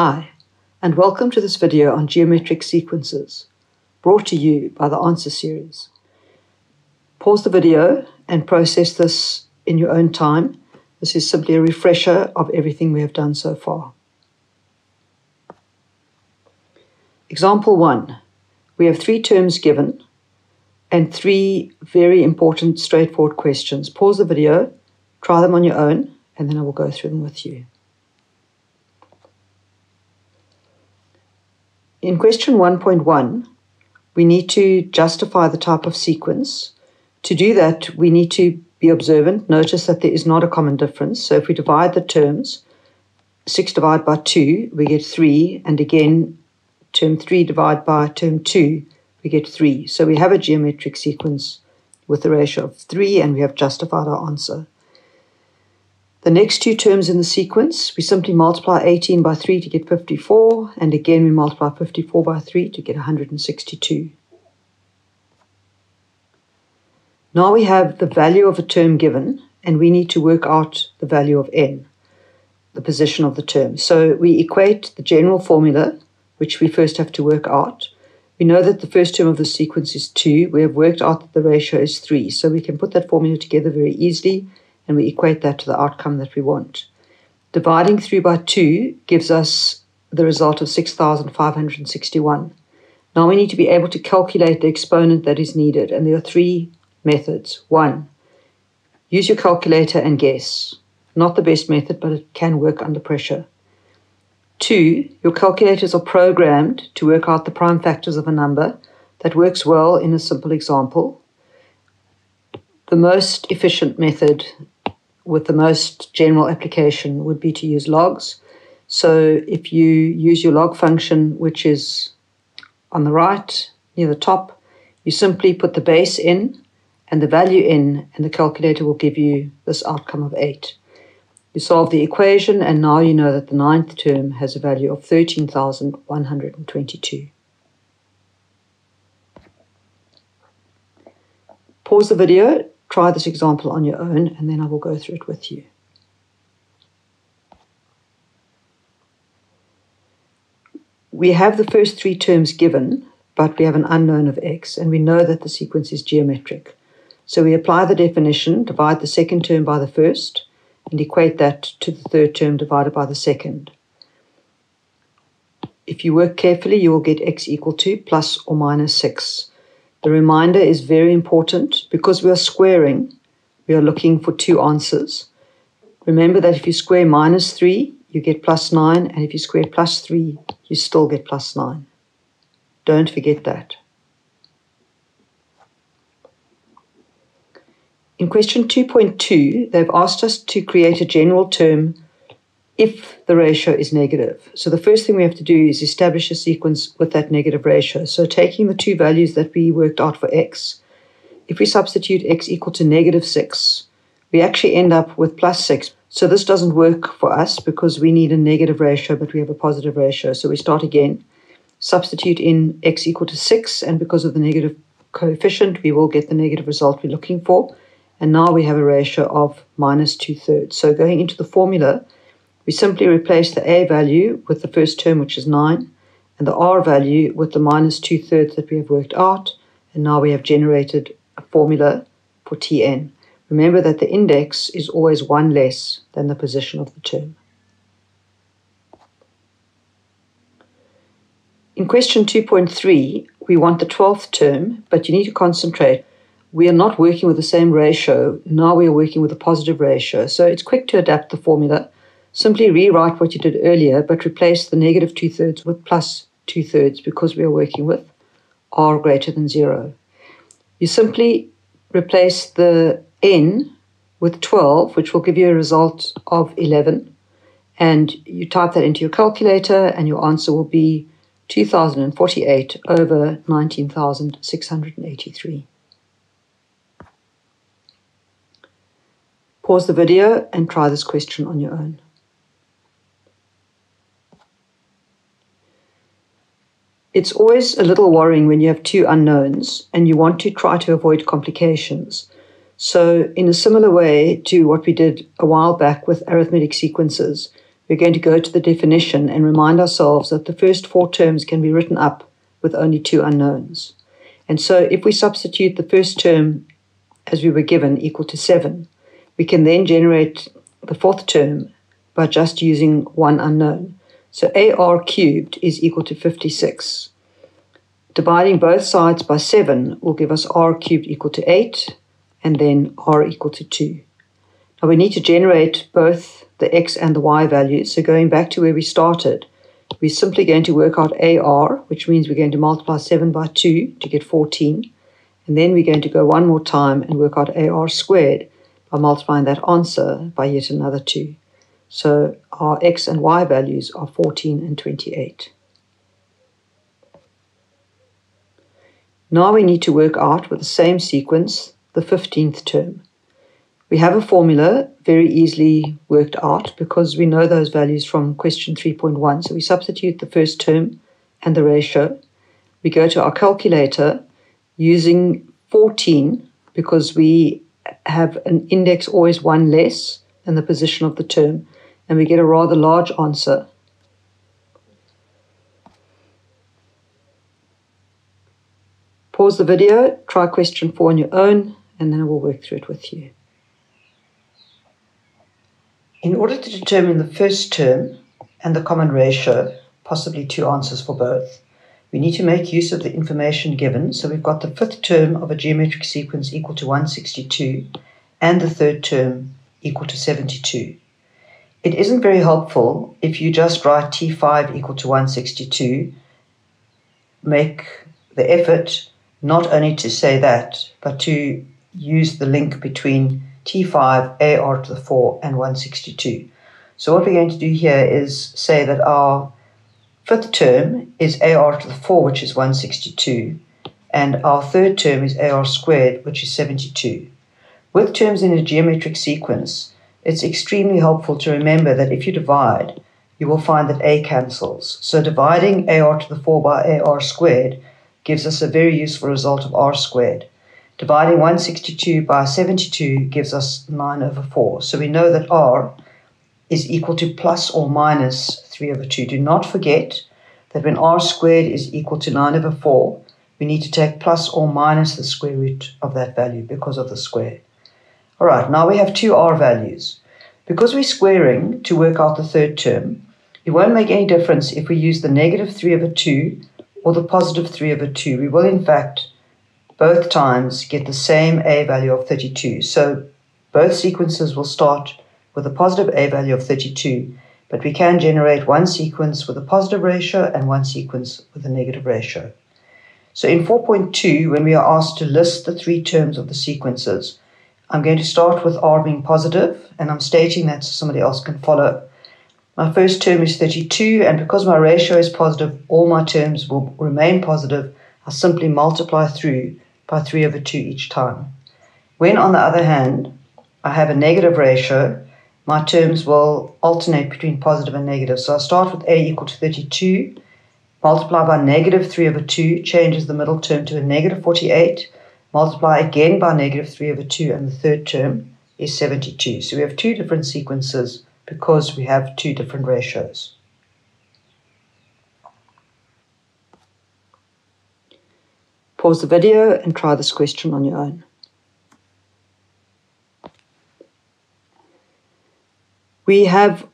Hi, and welcome to this video on geometric sequences, brought to you by the Answer Series. Pause the video and process this in your own time. This is simply a refresher of everything we have done so far. Example 1. We have three terms given and three very important, straightforward questions. Pause the video, try them on your own, and then I will go through them with you. In question 1.1, we need to justify the type of sequence. To do that, we need to be observant. Notice that there is not a common difference. So if we divide the terms, 6 divided by 2, we get 3. And again, term 3 divided by term 2, we get 3. So we have a geometric sequence with a ratio of 3, and we have justified our answer. The next two terms in the sequence, we simply multiply 18 by 3 to get 54, and again we multiply 54 by 3 to get 162. Now we have the value of a term given, and we need to work out the value of n, the position of the term. So we equate the general formula, which we first have to work out. We know that the first term of the sequence is 2. We have worked out that the ratio is 3, so we can put that formula together very easily, and we equate that to the outcome that we want. Dividing through by 2 gives us the result of 6,561. Now we need to be able to calculate the exponent that is needed, and there are three methods. One, use your calculator and guess. Not the best method, but it can work under pressure. Two, your calculators are programmed to work out the prime factors of a number. That works well in a simple example. The most efficient method with the most general application would be to use logs. So if you use your log function, which is on the right near the top, you simply put the base in and the value in, and the calculator will give you this outcome of 8. You solve the equation, and now you know that the ninth term has a value of 13,122. Pause the video, try this example on your own, and then I will go through it with you. We have the first three terms given, but we have an unknown of x, and we know that the sequence is geometric. So we apply the definition, divide the second term by the first, and equate that to the third term divided by the second. If you work carefully, you will get x equal to plus or minus 6. The remainder is very important because we are squaring. We are looking for two answers. Remember that if you square minus 3, you get plus 9, and if you square plus 3, you still get plus 9. Don't forget that. In question 2.2, they've asked us to create a general term if the ratio is negative. So the first thing we have to do is establish a sequence with that negative ratio. So taking the two values that we worked out for x, if we substitute x equal to negative 6, we actually end up with plus 6. So this doesn't work for us because we need a negative ratio, but we have a positive ratio. So we start again, substitute in x equal to 6, and because of the negative coefficient, we will get the negative result we're looking for. And now we have a ratio of minus 2/3. So going into the formula, we simply replace the a value with the first term, which is 9, and the r value with the minus 2/3 that we have worked out. And now we have generated a formula for Tn. Remember that the index is always one less than the position of the term. In question 2.3, we want the 12th term, but you need to concentrate. We are not working with the same ratio. Now we are working with a positive ratio. So it's quick to adapt the formula. Simply rewrite what you did earlier, but replace the negative 2/3 with plus 2/3 because we are working with r greater than 0. You simply replace the n with 12, which will give you a result of 11. And you type that into your calculator, and your answer will be 2,048 over 19,683. Pause the video and try this question on your own. It's always a little worrying when you have two unknowns and you want to try to avoid complications. So in a similar way to what we did a while back with arithmetic sequences, we're going to go to the definition and remind ourselves that the first four terms can be written up with only two unknowns. And so if we substitute the first term as we were given equal to 7, we can then generate the fourth term by just using one unknown. So AR cubed is equal to 56. Dividing both sides by 7 will give us R cubed equal to 8 and then R equal to 2. Now we need to generate both the X and the Y values. So going back to where we started, we're simply going to work out AR, which means we're going to multiply 7 by 2 to get 14. And then we're going to go one more time and work out AR squared by multiplying that answer by yet another 2. So our X and Y values are 14 and 28. Now we need to work out, with the same sequence, the 15th term. We have a formula very easily worked out because we know those values from question 3.1. So we substitute the first term and the ratio. We go to our calculator using 14 because we have an index always one less than the position of the term, and we get a rather large answer. Pause the video, try question 4 on your own, and then I will work through it with you. In order to determine the first term and the common ratio, possibly two answers for both, we need to make use of the information given. So we've got the fifth term of a geometric sequence equal to 162 and the third term equal to 72. It isn't very helpful if you just write T5 equal to 162, make the effort not only to say that, but to use the link between T5, AR to the 4, and 162. So what we're going to do here is say that our fifth term is AR to the 4, which is 162, and our third term is AR squared, which is 72. With terms in a geometric sequence, it's extremely helpful to remember that if you divide, you will find that A cancels. So dividing AR to the 4 by AR squared gives us a very useful result of R squared. Dividing 162 by 72 gives us 9 over 4. So we know that R is equal to plus or minus 3 over 2. Do not forget that when R squared is equal to 9 over 4, we need to take plus or minus the square root of that value because of the square. All right, now we have two R values. Because we're squaring to work out the third term, it won't make any difference if we use the negative 3 over 2 or the positive 3 over 2. We will, in fact, both times get the same A value of 32. So both sequences will start with a positive A value of 32, but we can generate one sequence with a positive ratio and one sequence with a negative ratio. So in 4.2, when we are asked to list the three terms of the sequences, I'm going to start with R being positive, and I'm stating that so somebody else can follow. My first term is 32, and because my ratio is positive, all my terms will remain positive. I simply multiply through by 3 over 2 each time. When, on the other hand, I have a negative ratio, my terms will alternate between positive and negative. So I start with A equal to 32, multiply by negative 3 over 2, changes the middle term to a negative 48, multiply again by negative 3 over 2, and the third term is 72. So we have two different sequences because we have two different ratios. Pause the video and try this question on your own. We have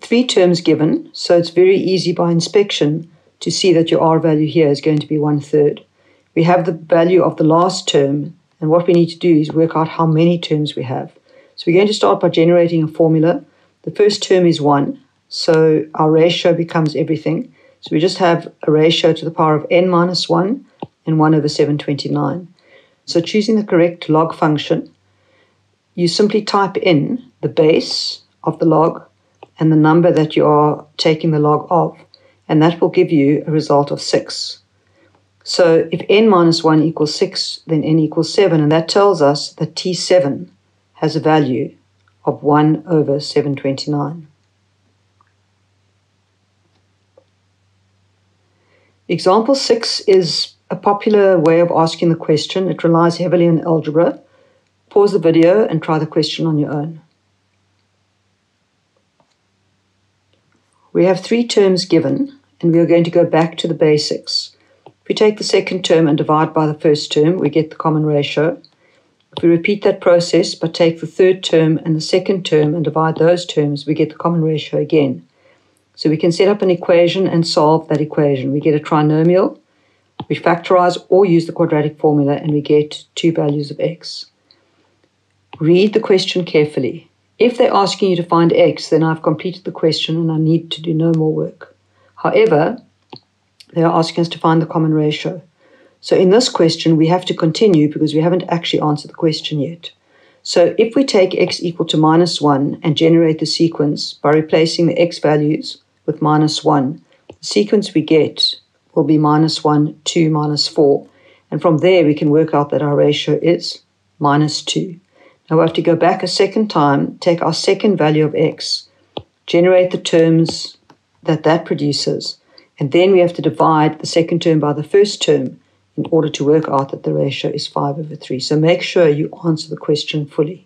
three terms given, so it's very easy by inspection to see that your R value here is going to be 1/3. We have the value of the last term, and what we need to do is work out how many terms we have. So we're going to start by generating a formula. The first term is 1, so our ratio becomes everything. So we just have a ratio to the power of n minus 1 and 1 over 729. So choosing the correct log function, you simply type in the base of the log and the number that you are taking the log of, and that will give you a result of 6. So if n minus 1 equals 6, then n equals 7, and that tells us that T7 has a value of 1 over 729. Example 6 is a popular way of asking the question. It relies heavily on algebra. Pause the video and try the question on your own. We have three terms given, and we are going to go back to the basics. If we take the second term and divide by the first term, we get the common ratio. If we repeat that process but take the third term and the second term and divide those terms, we get the common ratio again. So we can set up an equation and solve that equation. We get a trinomial, we factorize or use the quadratic formula, and we get two values of x. Read the question carefully. If they're asking you to find x, then I've completed the question and I need to do no more work. However, they are asking us to find the common ratio. So in this question, we have to continue because we haven't actually answered the question yet. So if we take x equal to -1 and generate the sequence by replacing the x values with -1, the sequence we get will be -1, 2, -4. And from there, we can work out that our ratio is -2. Now we have to go back a second time, take our second value of x, generate the terms that produces, and then we have to divide the second term by the first term in order to work out that the ratio is 5/3. So make sure you answer the question fully.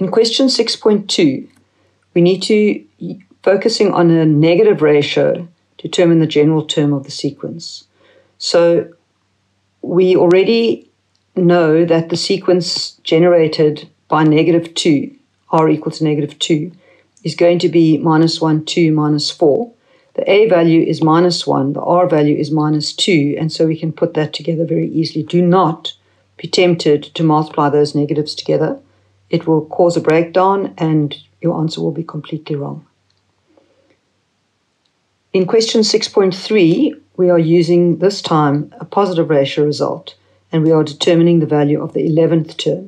In question 6.2, we need to, focusing on a negative ratio, determine the general term of the sequence. So we already know that the sequence generated by -2, r equal to -2, is going to be -1, 2, -4. The a value is -1, the r value is -2, and so we can put that together very easily. Do not be tempted to multiply those negatives together. It will cause a breakdown and your answer will be completely wrong. In question 6.3, we are using this time a positive ratio result, and we are determining the value of the 11th term.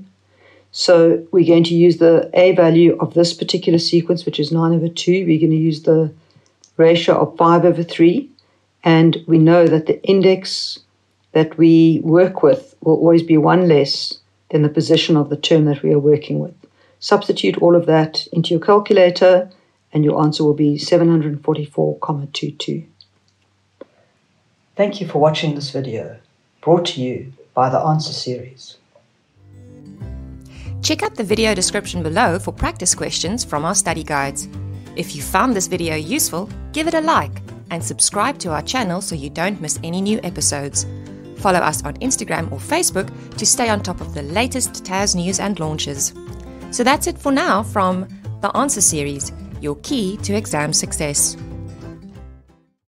So we're going to use the a value of this particular sequence, which is 9/2. We're going to use the ratio of 5/3, and we know that the index that we work with will always be one less than the position of the term that we are working with. Substitute all of that into your calculator, and your answer will be 744,22. Thank you for watching this video, brought to you by The Answer Series. Check out the video description below for practice questions from our study guides. If you found this video useful, give it a like and subscribe to our channel so you don't miss any new episodes. Follow us on Instagram or Facebook to stay on top of the latest TAS news and launches. So that's it for now from The Answer Series, your key to exam success.